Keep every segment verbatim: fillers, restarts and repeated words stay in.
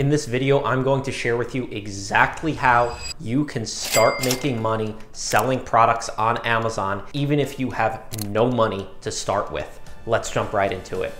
In this video, I'm going to share with you exactly how you can start making money selling products on Amazon, even if you have no money to start with. Let's jump right into it.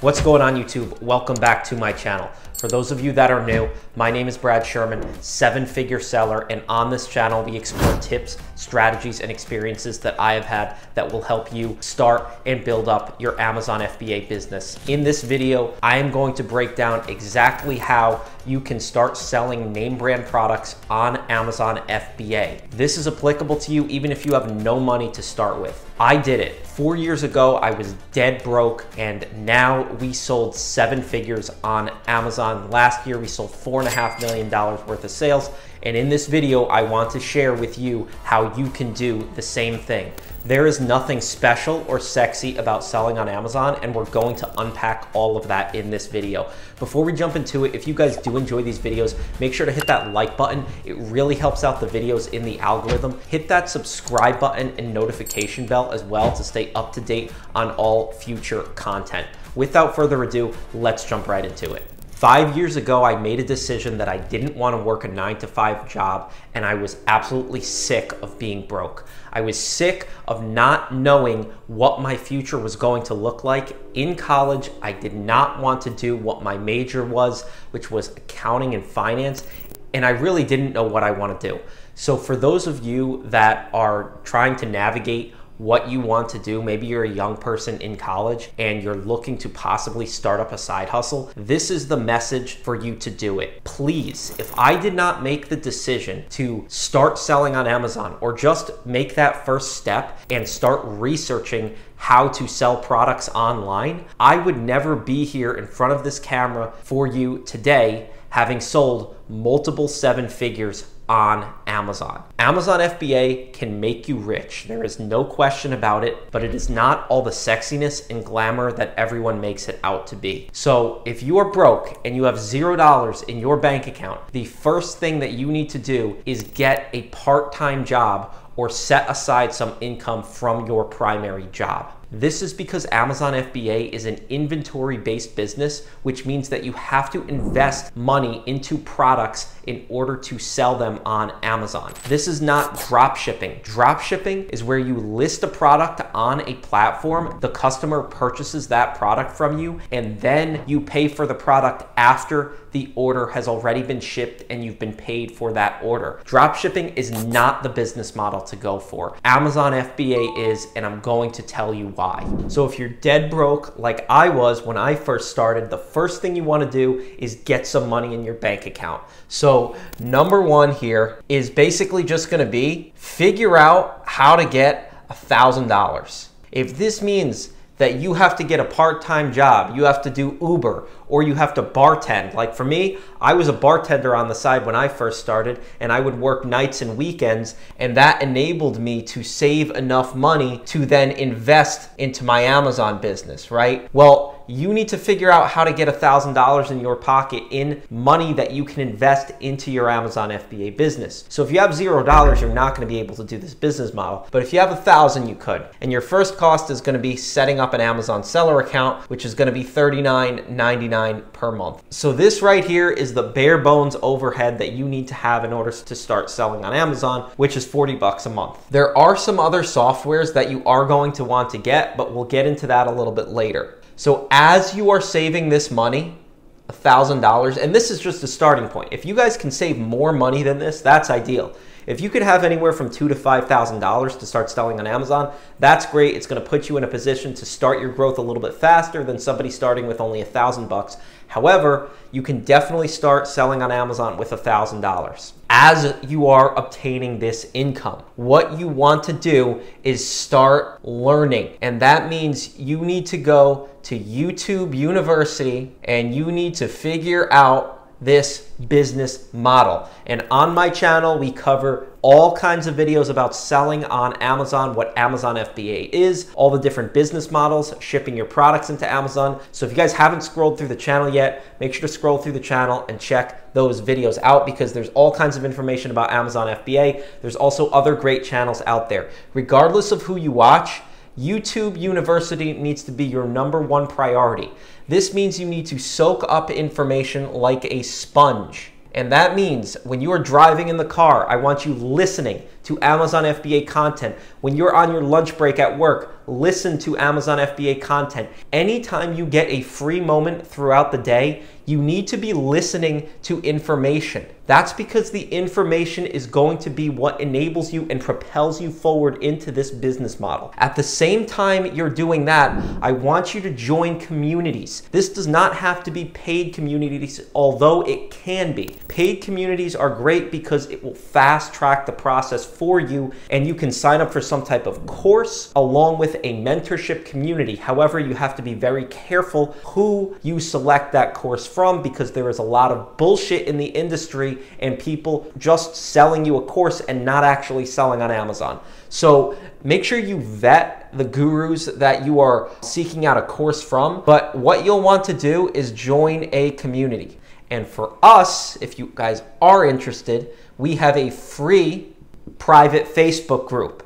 What's going on, YouTube? Welcome back to my channel. For those of you that are new, my name is Brad Sherman, seven-figure seller, and on this channel, we explore tips, strategies, and experiences that I have had that will help you start and build up your Amazon F B A business. In this video, I am going to break down exactly how you can start selling name brand products on Amazon F B A. This is applicable to you even if you have no money to start with. I did it. Four years ago, I was dead broke, and now we sold seven figures on Amazon. Last year, we sold four and a half million dollars worth of sales. And in this video, I want to share with you how you can do the same thing. There is nothing special or sexy about selling on Amazon, and we're going to unpack all of that in this video. Before we jump into it, if you guys do enjoy these videos, make sure to hit that like button. It really helps out the videos in the algorithm. Hit that subscribe button and notification bell as well to stay up to date on all future content. Without further ado, let's jump right into it. Five years ago, I made a decision that I didn't want to work a nine to five job, and I was absolutely sick of being broke. I was sick of not knowing what my future was going to look like. In college, I did not want to do what my major was, which was accounting and finance, and I really didn't know what I want to do. So for those of you that are trying to navigate what you want to do, maybe you're a young person in college and you're looking to possibly start up a side hustle, this is the message for you to do it. Please, if I did not make the decision to start selling on Amazon or just make that first step and start researching how to sell products online, I would never be here in front of this camera for you today, having sold multiple seven figures on Amazon. Amazon F B A can make you rich. There is no question about it, but it is not all the sexiness and glamour that everyone makes it out to be. So if you are broke and you have zero dollars in your bank account, the first thing that you need to do is get a part-time job or set aside some income from your primary job. This is because Amazon F B A is an inventory-based business, which means that you have to invest money into products in order to sell them on Amazon. This is not drop shipping. Drop shipping is where you list a product on a platform, the customer purchases that product from you, and then you pay for the product after the order has already been shipped and you've been paid for that order. Drop shipping is not the business model to go for. Amazon F B A is, and I'm going to tell you why. So if you're dead broke like I was when I first started, the first thing you want to do is get some money in your bank account. So number one here is basically just going to be figure out how to get a thousand dollars. If this means that you have to get a part-time job, you have to do Uber, or you have to bartend. Like for me, I was a bartender on the side when I first started, and I would work nights and weekends, and that enabled me to save enough money to then invest into my Amazon business, right? Well, you need to figure out how to get one thousand dollars in your pocket in money that you can invest into your Amazon F B A business. So if you have zero dollars, you're not gonna be able to do this business model. But if you have one thousand, you could. And your first cost is gonna be setting up an Amazon seller account, which is gonna be thirty-nine ninety-nine per month. So this right here is the bare bones overhead that you need to have in order to start selling on Amazon, which is forty bucks a month. There are some other softwares that you are going to want to get, but we'll get into that a little bit later. So as you are saving this money, one thousand dollars, and this is just a starting point. If you guys can save more money than this, that's ideal. If you could have anywhere from two to five thousand dollars to start selling on Amazon, that's great. It's going to put you in a position to start your growth a little bit faster than somebody starting with only a thousand bucks. However, you can definitely start selling on Amazon with a thousand dollars. As you are obtaining this income, what you want to do is start learning, and that means you need to go to YouTube University and you need to figure out this business model. And on my channel, we cover all kinds of videos about selling on Amazon, what Amazon F B A is, all the different business models, shipping your products into Amazon. So if you guys haven't scrolled through the channel yet, make sure to scroll through the channel and check those videos out, because there's all kinds of information about Amazon F B A. There's also other great channels out there. Regardless of who you watch, YouTube University needs to be your number one priority. This means you need to soak up information like a sponge. And that means when you are driving in the car, I want you listening to Amazon F B A content. When you're on your lunch break at work, listen to Amazon F B A content. Anytime you get a free moment throughout the day, you need to be listening to information. That's because the information is going to be what enables you and propels you forward into this business model. At the same time you're doing that, I want you to join communities. This does not have to be paid communities, although it can be. Paid communities are great because it will fast track the process for you, and you can sign up for some type of course along with a mentorship community. However, you have to be very careful who you select that course for. From because there is a lot of bullshit in the industry and people just selling you a course and not actually selling on Amazon. So make sure you vet the gurus that you are seeking out a course from, but what you'll want to do is join a community. And for us, if you guys are interested, we have a free private Facebook group.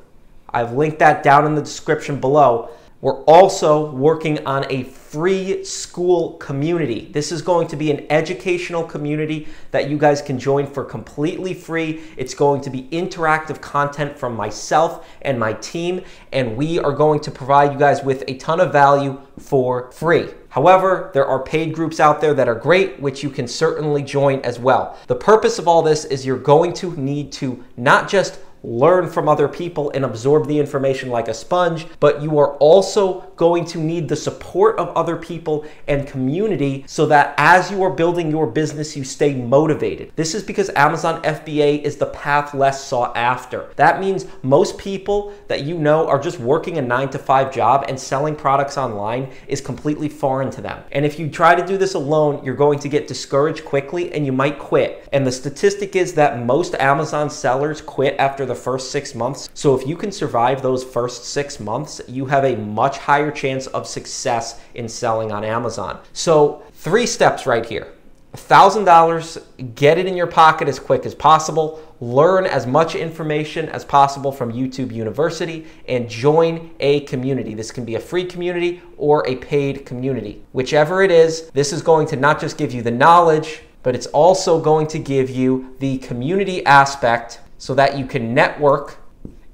I've linked that down in the description below. We're also working on a free school community. This is going to be an educational community that you guys can join for completely free. It's going to be interactive content from myself and my team, and we are going to provide you guys with a ton of value for free. However, there are paid groups out there that are great, which you can certainly join as well. The purpose of all this is you're going to need to not just learn from other people and absorb the information like a sponge, but you are also going to need the support of other people and community so that as you are building your business, you stay motivated. This is because Amazon F B A is the path less sought after. That means most people that you know are just working a nine to five job, and selling products online is completely foreign to them. And if you try to do this alone, you're going to get discouraged quickly and you might quit. And the statistic is that most Amazon sellers quit after the first six months. So if you can survive those first six months, you have a much higher chance of success in selling on Amazon. So three steps right here. a thousand dollars, get it in your pocket as quick as possible, learn as much information as possible from YouTube University, and join a community. This can be a free community or a paid community. Whichever it is, this is going to not just give you the knowledge, but it's also going to give you the community aspect so that you can network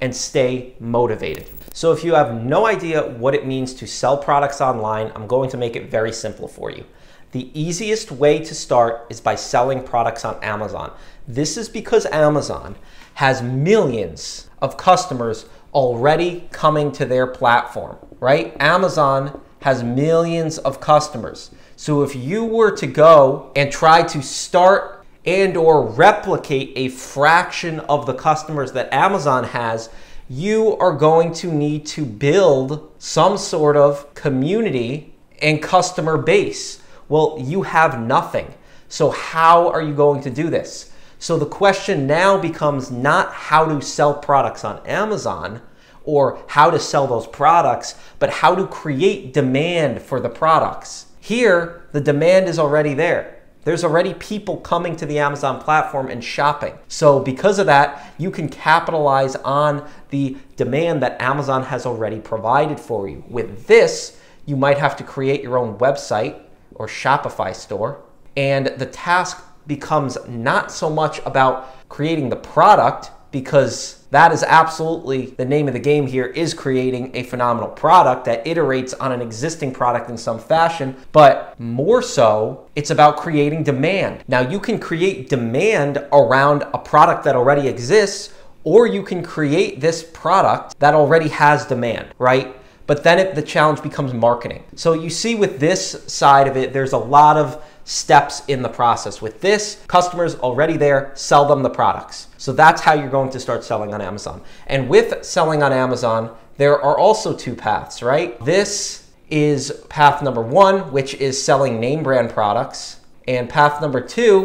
and stay motivated. So if you have no idea what it means to sell products online, I'm going to make it very simple for you. The easiest way to start is by selling products on Amazon. This is because Amazon has millions of customers already coming to their platform, right? Amazon has millions of customers. So if you were to go and try to start and or replicate a fraction of the customers that Amazon has, you are going to need to build some sort of community and customer base. Well, you have nothing. So how are you going to do this? So the question now becomes not how to sell products on Amazon or how to sell those products, but how to create demand for the products. Here, the demand is already there. There's already people coming to the Amazon platform and shopping. So because of that, you can capitalize on the demand that Amazon has already provided for you. With this, you might have to create your own website or Shopify store. And the task becomes not so much about creating the product, because that is absolutely the name of the game here, is creating a phenomenal product that iterates on an existing product in some fashion, but more so it's about creating demand. Now you can create demand around a product that already exists, or you can create this product that already has demand, right? But then it, the challenge becomes marketing. So you see with this side of it, there's a lot of steps in the process. With this, customers already there, sell them the products. So that's how you're going to start selling on Amazon. And with selling on Amazon, there are also two paths, right? This is path number one, which is selling name brand products. And path number two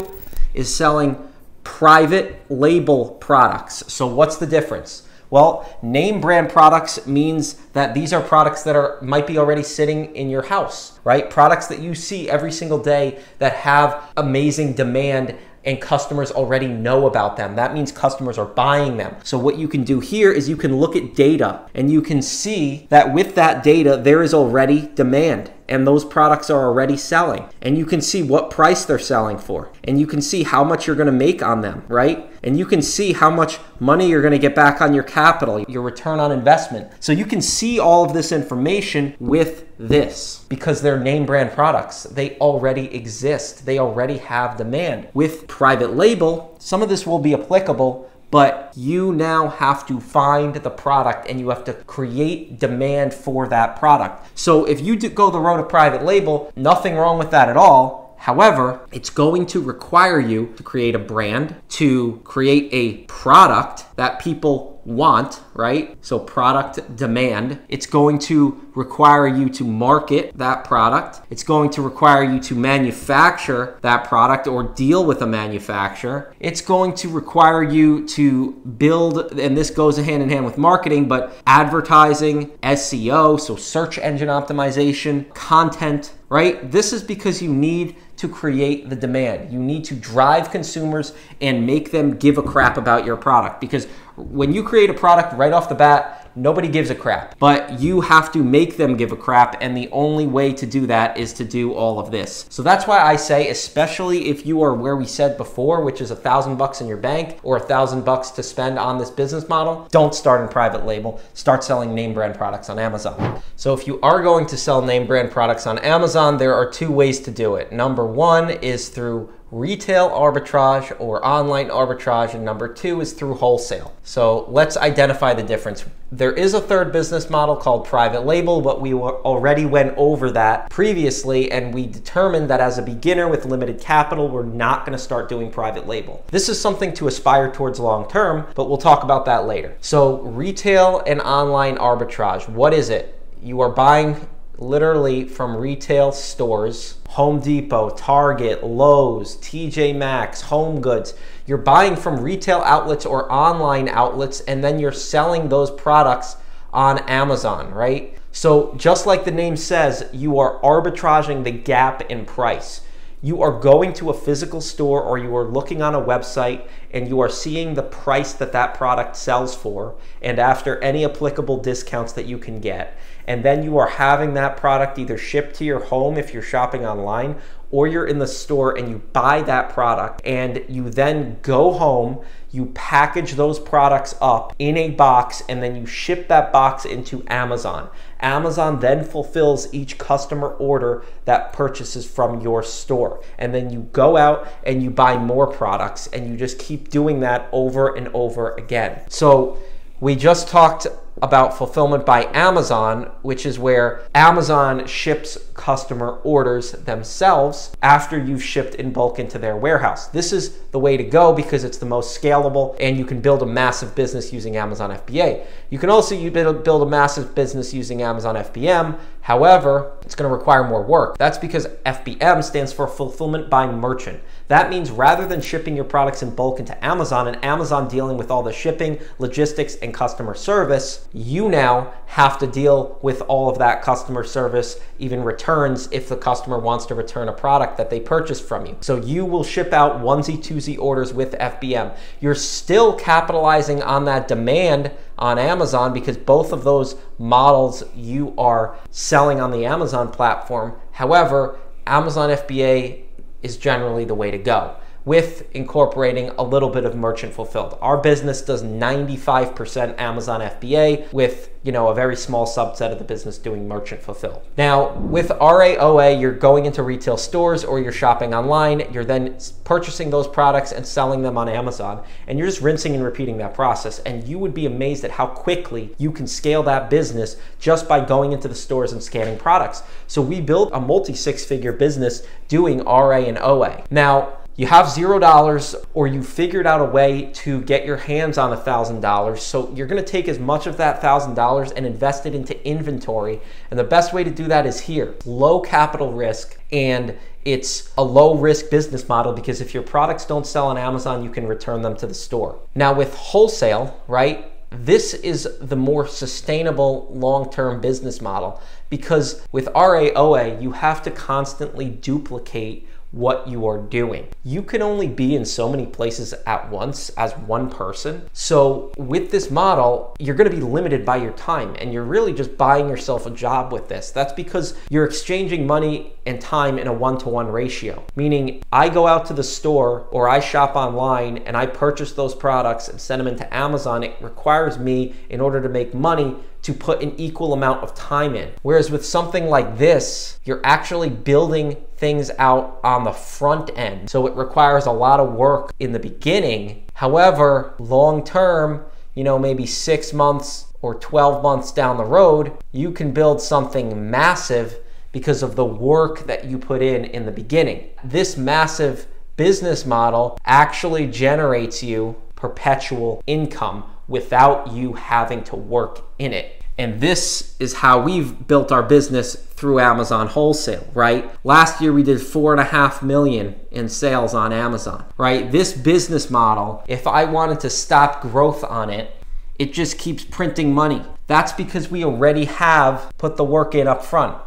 is selling private label products. So what's the difference? Well, name brand products means that these are products that are might be already sitting in your house, right? Products that you see every single day that have amazing demand and customers already know about them. That means customers are buying them. So what you can do here is you can look at data and you can see that with that data, there is already demand and those products are already selling. And you can see what price they're selling for. And you can see how much you're gonna make on them, right? And you can see how much money you're gonna get back on your capital, your return on investment. So you can see all of this information with this because they're name brand products. They already exist. They already have demand. With private label, some of this will be applicable, but you now have to find the product and you have to create demand for that product. So if you do go the road of private label, nothing wrong with that at all. However, it's going to require you to create a brand, to create a product that people want, right? So product demand. It's going to require you to market that product. It's going to require you to manufacture that product or deal with a manufacturer. It's going to require you to build, and this goes hand in hand with marketing, but advertising, S E O, so search engine optimization, content, right? This is because you need to create the demand. You need to drive consumers and make them give a crap about your product, because when you create a product right off the bat, nobody gives a crap, but you have to make them give a crap. And the only way to do that is to do all of this. So that's why I say, especially if you are where we said before, which is a thousand bucks in your bank or a thousand bucks to spend on this business model, don't start in private label, start selling name brand products on Amazon. So if you are going to sell name brand products on Amazon, there are two ways to do it. Number one is through retail arbitrage or online arbitrage, and number two is through wholesale. So let's identify the difference. There is a third business model called private label, but we already went over that previously, and we determined that as a beginner with limited capital, we're not going to start doing private label. This is something to aspire towards long term, but we'll talk about that later. So retail and online arbitrage, what is it? You are buying literally from retail stores, Home Depot, Target, Lowe's, T J Maxx, HomeGoods. You're buying from retail outlets or online outlets, and then you're selling those products on Amazon, right? So just like the name says, you are arbitraging the gap in price. You are going to a physical store or you are looking on a website and you are seeing the price that that product sells for, and after any applicable discounts that you can get. And then you are having that product either shipped to your home if you're shopping online, or you're in the store and you buy that product and you then go home, you package those products up in a box, and then you ship that box into Amazon. Amazon then fulfills each customer order that purchases from your store. And then you go out and you buy more products, and you just keep doing that over and over again. So we just talked about fulfillment by Amazon, which is where Amazon ships customer orders themselves after you've shipped in bulk into their warehouse. This is the way to go because it's the most scalable and you can build a massive business using Amazon F B A. You can also build a massive business using Amazon F B M. However, it's going to require more work. That's because F B M stands for fulfillment by merchant. That means rather than shipping your products in bulk into Amazon and Amazon dealing with all the shipping, logistics, and customer service, you now have to deal with all of that customer service, even returns if the customer wants to return a product that they purchased from you. So you will ship out onesie twosie orders with F B M. You're still capitalizing on that demand on Amazon because both of those models you are selling on the Amazon platform. However, Amazon F B A is generally the way to go, with incorporating a little bit of merchant fulfilled. Our business does ninety-five percent Amazon F B A, with, you know, a very small subset of the business doing merchant fulfilled. Now with R A O A, you're going into retail stores or you're shopping online. You're then purchasing those products and selling them on Amazon, and you're just rinsing and repeating that process. And you would be amazed at how quickly you can scale that business just by going into the stores and scanning products. So we built a multi six figure business doing R A and O A. Now, you have zero dollars, or you figured out a way to get your hands on a thousand dollars, so you're going to take as much of that a thousand dollars and invest it into inventory. And the best way to do that is here. Low capital risk, and it's a low risk business model because if your products don't sell on Amazon, you can return them to the store. Now with wholesale, right? This is the more sustainable long-term business model because with R A O A, you have to constantly duplicate what you are doing. You can only be in so many places at once as one person. So with this model, you're going to be limited by your time, and you're really just buying yourself a job with this. That's because you're exchanging money and time in a one-to-one ratio, meaning I go out to the store or I shop online and I purchase those products and send them into Amazon. It requires me, in order to make money, to put an equal amount of time in. Whereas with something like this, you're actually building things out on the front end. So it requires a lot of work in the beginning. However, long term, you know, maybe six months or twelve months down the road, you can build something massive because of the work that you put in in the beginning. This massive business model actually generates you perpetual income without you having to work in it. And this is how we've built our business through Amazon wholesale, right? Last year we did four and a half million in sales on Amazon, right? This business model, if I wanted to stop growth on it, it just keeps printing money. That's because we already have put the work in up front,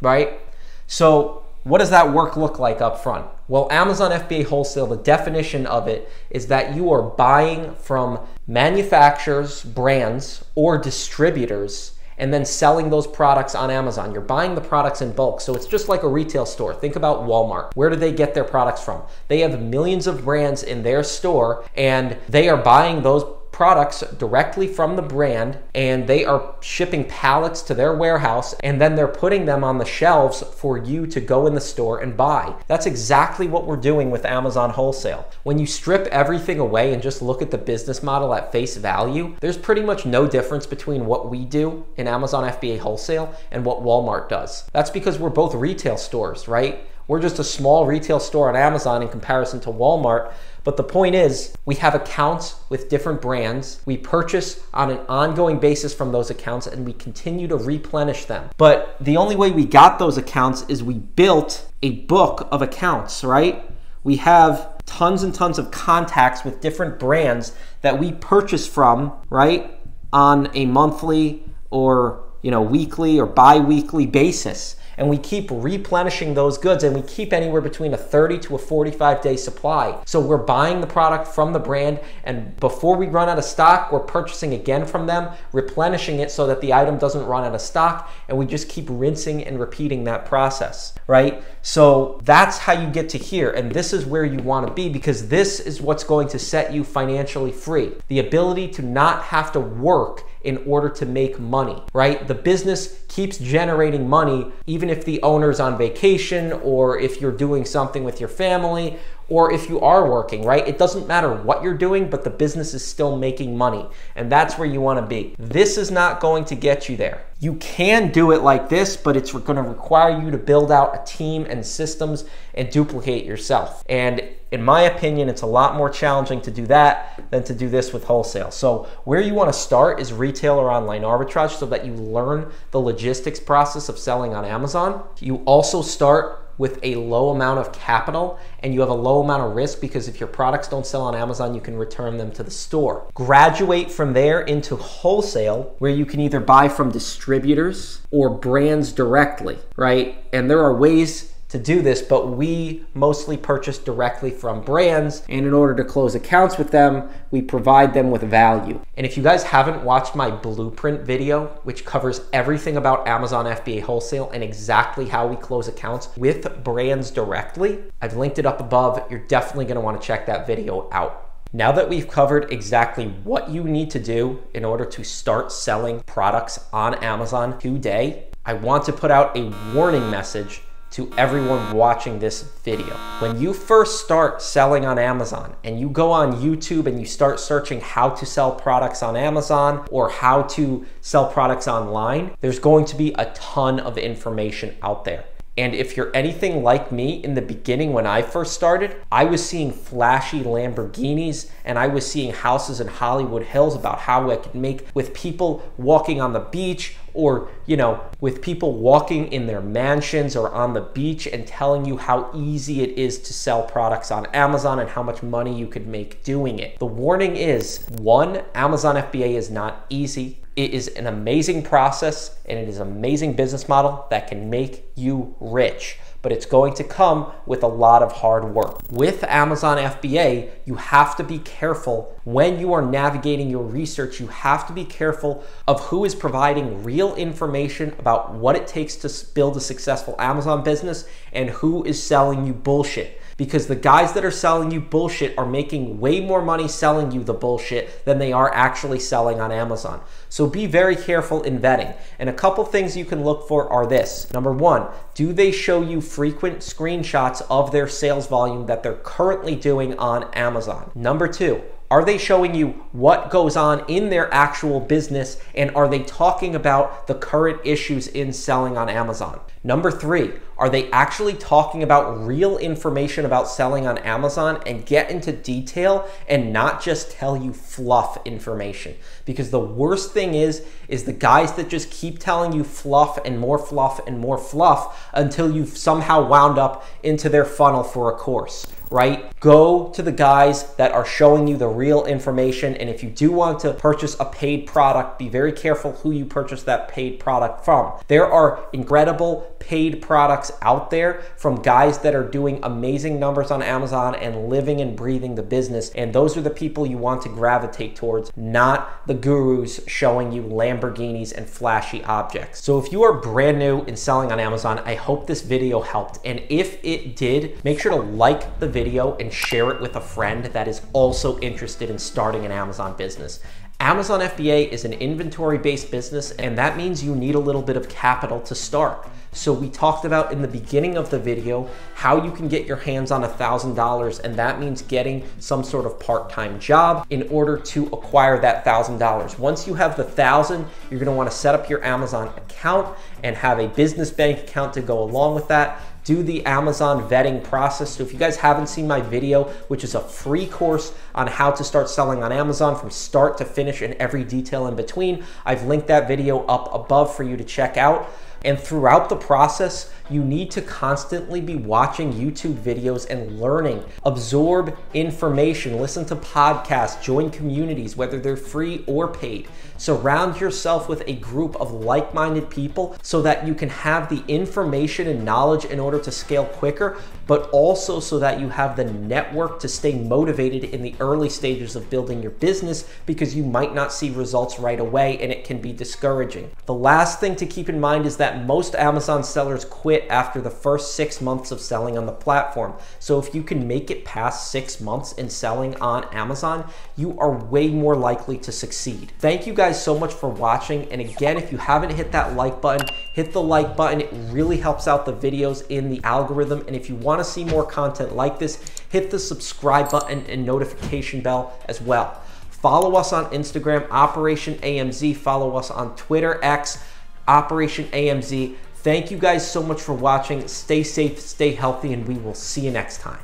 right? So what does that work look like up front? Well, Amazon F B A wholesale, the definition of it is that you are buying from manufacturers, brands, or distributors, and then selling those products on Amazon. You're buying the products in bulk. So it's just like a retail store. Think about Walmart. Where do they get their products from? They have millions of brands in their store, and they are buying those products directly from the brand, and they are shipping pallets to their warehouse, and then they're putting them on the shelves for you to go in the store and buy. That's exactly what we're doing with Amazon wholesale. When you strip everything away and just look at the business model at face value, there's pretty much no difference between what we do in Amazon F B A wholesale and what Walmart does. That's because we're both retail stores, right? We're just a small retail store on Amazon in comparison to Walmart. But the point is, we have accounts with different brands. We purchase on an ongoing basis from those accounts, and we continue to replenish them. But the only way we got those accounts is we built a book of accounts, right? We have tons and tons of contacts with different brands that we purchase from, right, on a monthly or, you know, weekly or bi-weekly basis. And we keep replenishing those goods, and we keep anywhere between a thirty to a forty-five day supply. So we're buying the product from the brand, and before we run out of stock, we're purchasing again from them, replenishing it so that the item doesn't run out of stock, and we just keep rinsing and repeating that process, right? So that's how you get to here, and this is where you want to be, because this is what's going to set you financially free. The ability to not have to work in order to make money, right? The business keeps generating money even if the owner's on vacation, or if you're doing something with your family, or if you are working, right? It doesn't matter what you're doing, but the business is still making money, and that's where you want to be. This is not going to get you there. You can do it like this, but it's going to require you to build out a team and systems and duplicate yourself. And in my opinion, it's a lot more challenging to do that than to do this with wholesale. So where you want to start is retail or online arbitrage, so that you learn the logistics process of selling on Amazon. You also start with a low amount of capital, and you have a low amount of risk, because if your products don't sell on Amazon, you can return them to the store. Graduate from there into wholesale, where you can either buy from distributors or brands directly, right? And there are ways to do this, but we mostly purchase directly from brands, and in order to close accounts with them, we provide them with value. And if you guys haven't watched my blueprint video, which covers everything about Amazon F B A wholesale and exactly how we close accounts with brands directly, I've linked it up above. You're definitely going to want to check that video out. Now that we've covered exactly what you need to do in order to start selling products on Amazon today, I want to put out a warning message to everyone watching this video. When you first start selling on Amazon and you go on YouTube and you start searching how to sell products on Amazon or how to sell products online, there's going to be a ton of information out there. And if you're anything like me, in the beginning when I first started, I was seeing flashy Lamborghinis, and I was seeing houses in Hollywood Hills about how I could make with people walking on the beach, or, you know, with people walking in their mansions or on the beach, and telling you how easy it is to sell products on Amazon and how much money you could make doing it. The warning is, one, Amazon F B A is not easy. It is an amazing process, and it is an amazing business model that can make you rich. but it's going to come with a lot of hard work. With Amazon F B A, you have to be careful when you are navigating your research. You have to be careful of who is providing real information about what it takes to build a successful Amazon business and who is selling you bullshit. Because the guys that are selling you bullshit are making way more money selling you the bullshit than they are actually selling on Amazon. So be very careful in vetting. And a couple things you can look for are this. Number one, do they show you frequent screenshots of their sales volume that they're currently doing on Amazon? Number two, are they showing you what goes on in their actual business, and are they talking about the current issues in selling on Amazon? Number three, are they actually talking about real information about selling on Amazon and get into detail and not just tell you fluff information? Because the worst thing is, is the guys that just keep telling you fluff and more fluff and more fluff until you've somehow wound up into their funnel for a course, right? Go to the guys that are showing you the real information. And if you do want to purchase a paid product, be very careful who you purchase that paid product from. There are incredible paid products out there from guys that are doing amazing numbers on Amazon and living and breathing the business. And those are the people you want to gravitate towards, not the gurus showing you Lamborghinis and flashy objects. So if you are brand new in selling on Amazon, I hope this video helped. And if it did, make sure to like the video video and share it with a friend that is also interested in starting an Amazon business. Amazon F B A is an inventory-based business, and that means you need a little bit of capital to start. So we talked about in the beginning of the video how you can get your hands on a thousand dollars, and that means getting some sort of part-time job in order to acquire that thousand dollars. Once you have the thousand, you're gonna wanna set up your Amazon account and have a business bank account to go along with that. Do the Amazon vetting process. So if you guys haven't seen my video, which is a free course on how to start selling on Amazon from start to finish and every detail in between, I've linked that video up above for you to check out. And throughout the process, you need to constantly be watching YouTube videos and learning, absorb information, listen to podcasts, join communities, whether they're free or paid. Surround yourself with a group of like-minded people so that you can have the information and knowledge in order to scale quicker, but also so that you have the network to stay motivated in the early stages of building your business, because you might not see results right away and it can be discouraging. The last thing to keep in mind is that most Amazon sellers quit after the first six months of selling on the platform. So if you can make it past six months in selling on Amazon, you are way more likely to succeed. Thank you guys so much for watching. And again, if you haven't hit that like button, hit the like button. It really helps out the videos in the algorithm. And if you want to see more content like this, hit the subscribe button and notification bell as well. Follow us on Instagram, Operation A M Z. Follow us on Twitter, X, Operation A M Z. Thank you guys so much for watching. Stay safe, stay healthy, and we will see you next time.